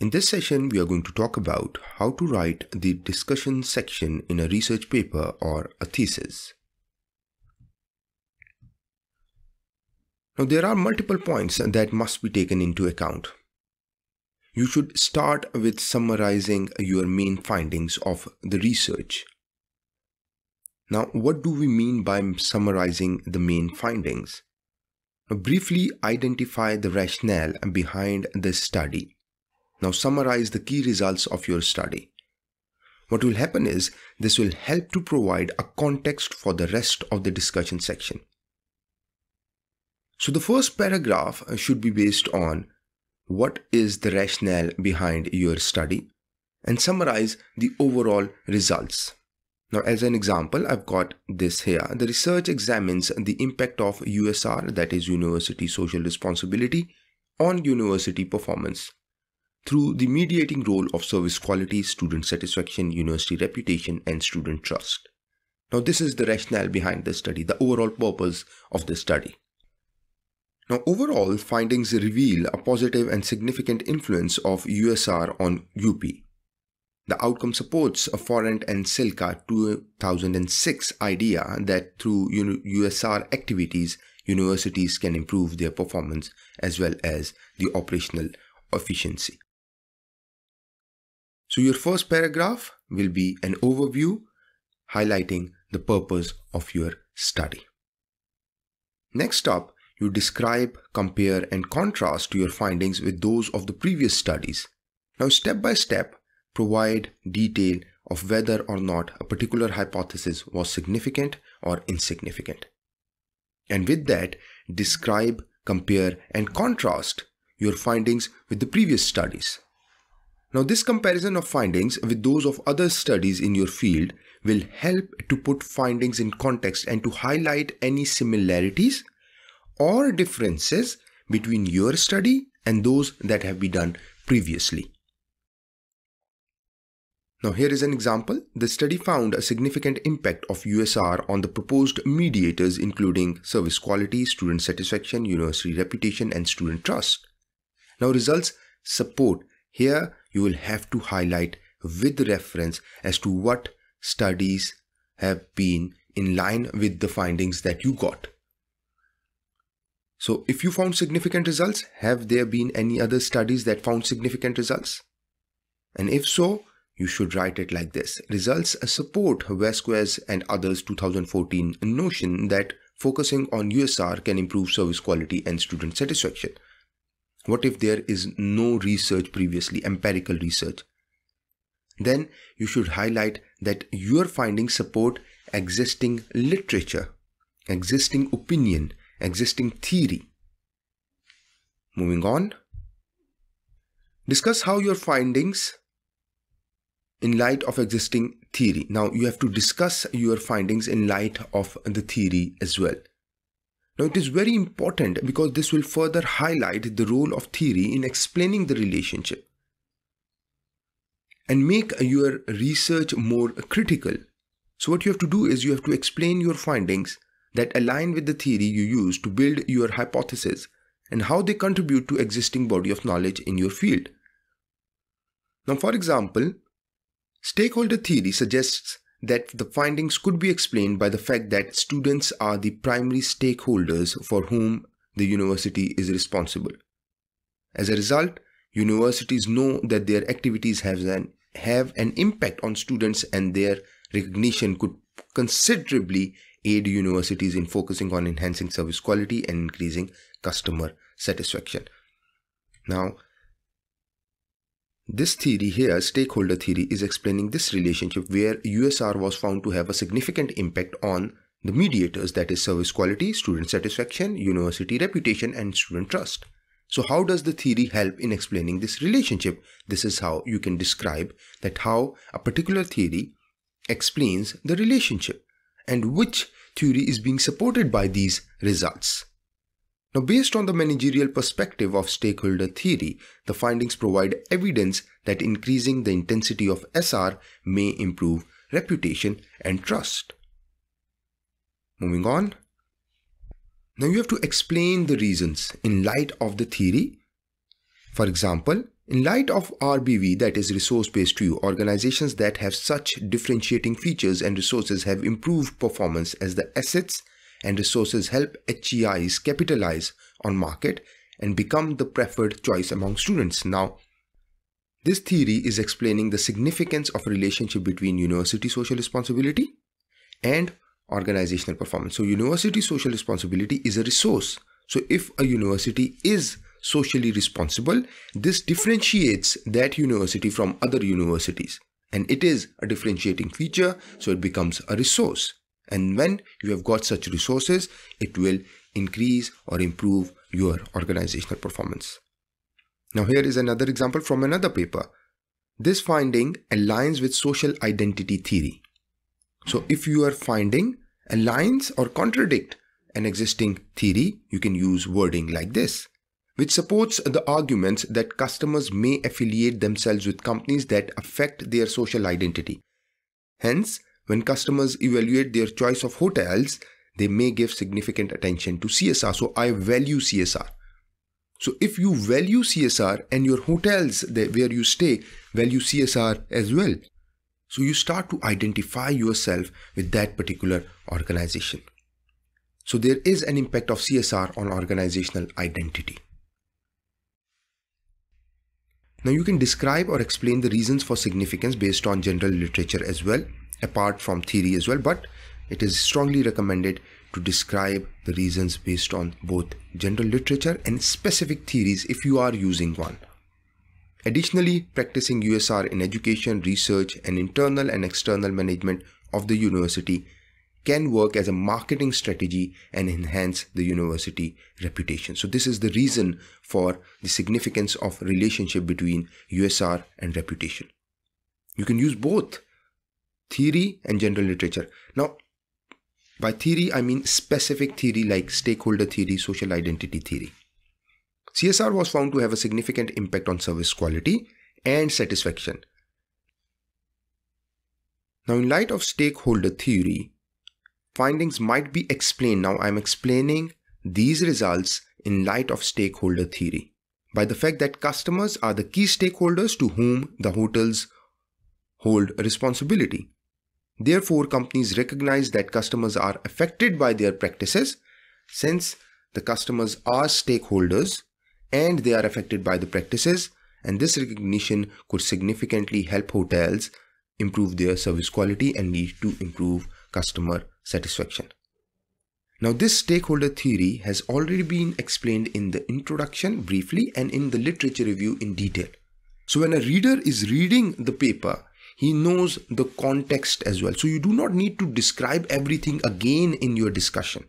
In this session, we are going to talk about how to write the discussion section in a research paper or a thesis. Now, there are multiple points that must be taken into account. You should start with summarizing your main findings of the research. Now, what do we mean by summarizing the main findings? Now, briefly identify the rationale behind the study. Now, summarize the key results of your study. What will happen is, this will help to provide a context for the rest of the discussion section. So, the first paragraph should be based on what is the rationale behind your study and summarize the overall results. Now, as an example, I've got this here. The research examines the impact of USR, that is University Social Responsibility, on university performance through the mediating role of service quality, student satisfaction, university reputation, and student trust. Now, this is the rationale behind the study, the overall purpose of the study. Now, overall, findings reveal a positive and significant influence of USR on UP. The outcome supports a Forent and Silka 2006 idea that through USR activities, universities can improve their performance as well as the operational efficiency. So, your first paragraph will be an overview highlighting the purpose of your study. Next up, you describe, compare, and contrast your findings with those of the previous studies. Now, step by step, provide detail of whether or not a particular hypothesis was significant or insignificant. And with that, describe, compare, and contrast your findings with the previous studies. Now, this comparison of findings with those of other studies in your field will help to put findings in context and to highlight any similarities or differences between your study and those that have been done previously. Now, here is an example. The study found a significant impact of USR on the proposed mediators, including service quality, student satisfaction, university reputation, and student trust. Now, results support. Here, you will have to highlight with reference as to what studies have been in line with the findings that you got. So, if you found significant results, have there been any other studies that found significant results? And if so, you should write it like this. Results support Vasquez and others' 2014 notion that focusing on USR can improve service quality and student satisfaction. What if there is no research previously, empirical research? Then you should highlight that your findings support existing literature, existing opinion, existing theory. Moving on. Discuss how your findings in light of existing theory. Now, you have to discuss your findings in light of the theory as well. Now, it is very important because this will further highlight the role of theory in explaining the relationship and make your research more critical. So, what you have to do is you have to explain your findings that align with the theory you use to build your hypothesis and how they contribute to existing body of knowledge in your field. Now, for example, stakeholder theory suggests that the findings could be explained by the fact that students are the primary stakeholders for whom the university is responsible. As a result, universities know that their activities have an impact on students, and their recognition could considerably aid universities in focusing on enhancing service quality and increasing customer satisfaction. Now, this theory here, stakeholder theory, is explaining this relationship where USR was found to have a significant impact on the mediators, that is service quality, student satisfaction, university reputation, and student trust. So, how does the theory help in explaining this relationship? This is how you can describe that how a particular theory explains the relationship and which theory is being supported by these results. Now, based on the managerial perspective of stakeholder theory, the findings provide evidence that increasing the intensity of SR may improve reputation and trust. Moving on. Now, you have to explain the reasons in light of the theory. For example, In light of RBV, that is resource-based view, organizations that have such differentiating features and resources have improved performance as the assets and resources help HEIs capitalize on market and become the preferred choice among students. Now, this theory is explaining the significance of a relationship between university social responsibility and organizational performance. So university social responsibility is a resource. So if a university is socially responsible, this differentiates that university from other universities, and it is a differentiating feature, so it becomes a resource. And when you have got such resources, it will increase or improve your organizational performance. Now here is another example from another paper. This finding aligns with social identity theory. So if your finding aligns or contradicts an existing theory, you can use wording like this: which supports the arguments that customers may affiliate themselves with companies that affect their social identity. Hence, when customers evaluate their choice of hotels, they may give significant attention to CSR. So I value CSR. So if you value CSR and your hotels where you stay value CSR as well, so you start to identify yourself with that particular organization. So there is an impact of CSR on organizational identity. Now you can describe or explain the reasons for significance based on general literature as well, apart from theory as well, but it is strongly recommended to describe the reasons based on both general literature and specific theories if you are using one. Additionally, practicing USR in education, research, and internal and external management of the university can work as a marketing strategy and enhance the university reputation. So this is the reason for the significance of relationship between USR and reputation. You can use both theory and general literature. Now, by theory, I mean specific theory like stakeholder theory, social identity theory. CSR was found to have a significant impact on service quality and satisfaction. Now, in light of stakeholder theory, findings might be explained. Now I'm explaining these results in light of stakeholder theory by the fact that customers are the key stakeholders to whom the hotels hold responsibility. Therefore, companies recognize that customers are affected by their practices, since the customers are stakeholders and they are affected by the practices, and this recognition could significantly help hotels improve their service quality and lead to improve customer satisfaction. Now, this stakeholder theory has already been explained in the introduction briefly and in the literature review in detail. So when a reader is reading the paper, he knows the context as well. So you do not need to describe everything again in your discussion.